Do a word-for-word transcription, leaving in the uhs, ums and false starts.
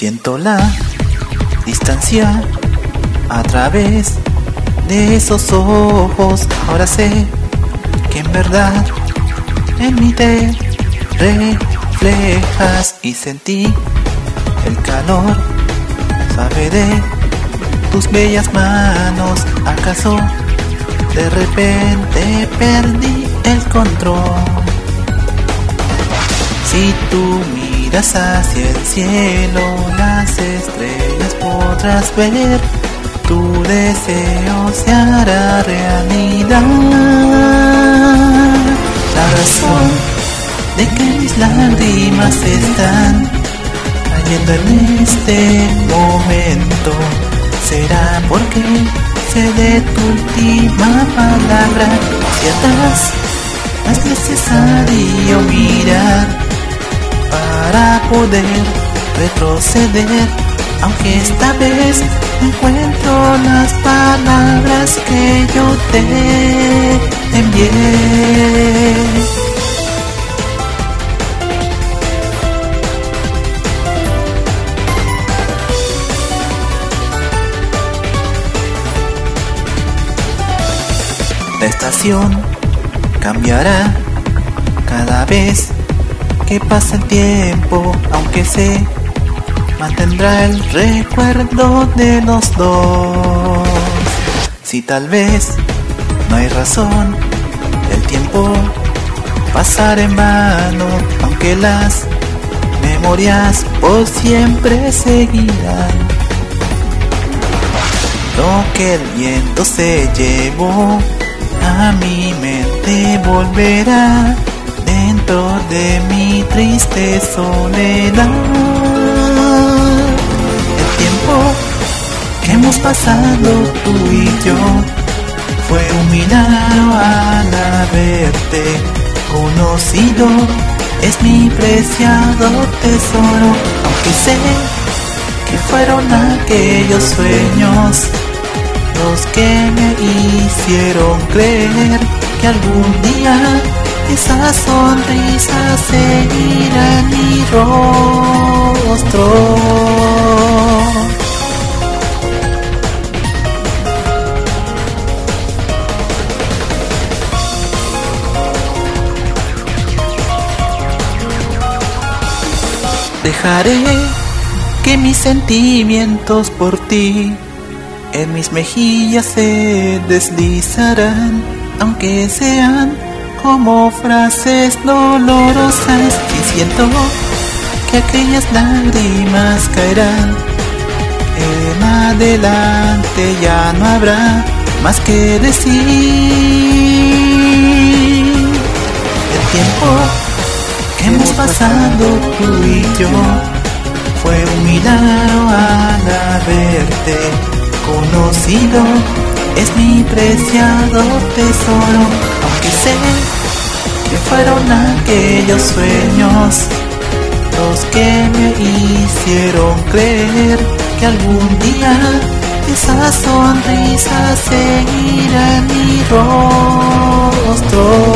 Siento la distancia a través de esos ojos. Ahora sé que en verdad en mí te reflejas. Y sentí el calor suave de tus bellas manos. ¿Acaso de repente perdí el control? Si tú miras hacia el cielo, las estrellas podrás ver. Tu deseo se hará realidad. La razón de que mis lágrimas están cayendo en este momento será porque sé de tu última palabra. Hacia atrás no es necesario mirar para poder retroceder, aunque esta vez no encuentro las palabras que yo te envié. La estación cambiará cada vez que pasa el tiempo, aunque se mantendrá el recuerdo de los dos. Si tal vez no hay razón, el tiempo pasará en vano, aunque las memorias por siempre seguirán. Lo que el viento se llevó a mi mente volverá dentro de mi triste soledad. El tiempo que hemos pasado tú y yo fue un milagro al haberte conocido. Es mi preciado tesoro, aunque sé que fueron aquellos sueños los que me hicieron creer que algún día esa sonrisa seguirá en mi rostro. Dejaré que mis sentimientos por ti en mis mejillas se deslizarán, aunque sean como frases dolorosas. Y siento que aquellas lágrimas caerán en adelante, ya no habrá más que decir. El tiempo que hemos pasado tú y yo fue un milagro al haberte conocido. Es mi preciado tesoro, aunque sé que fueron aquellos sueños los que me hicieron creer que algún día esa sonrisa seguirá en mi rostro.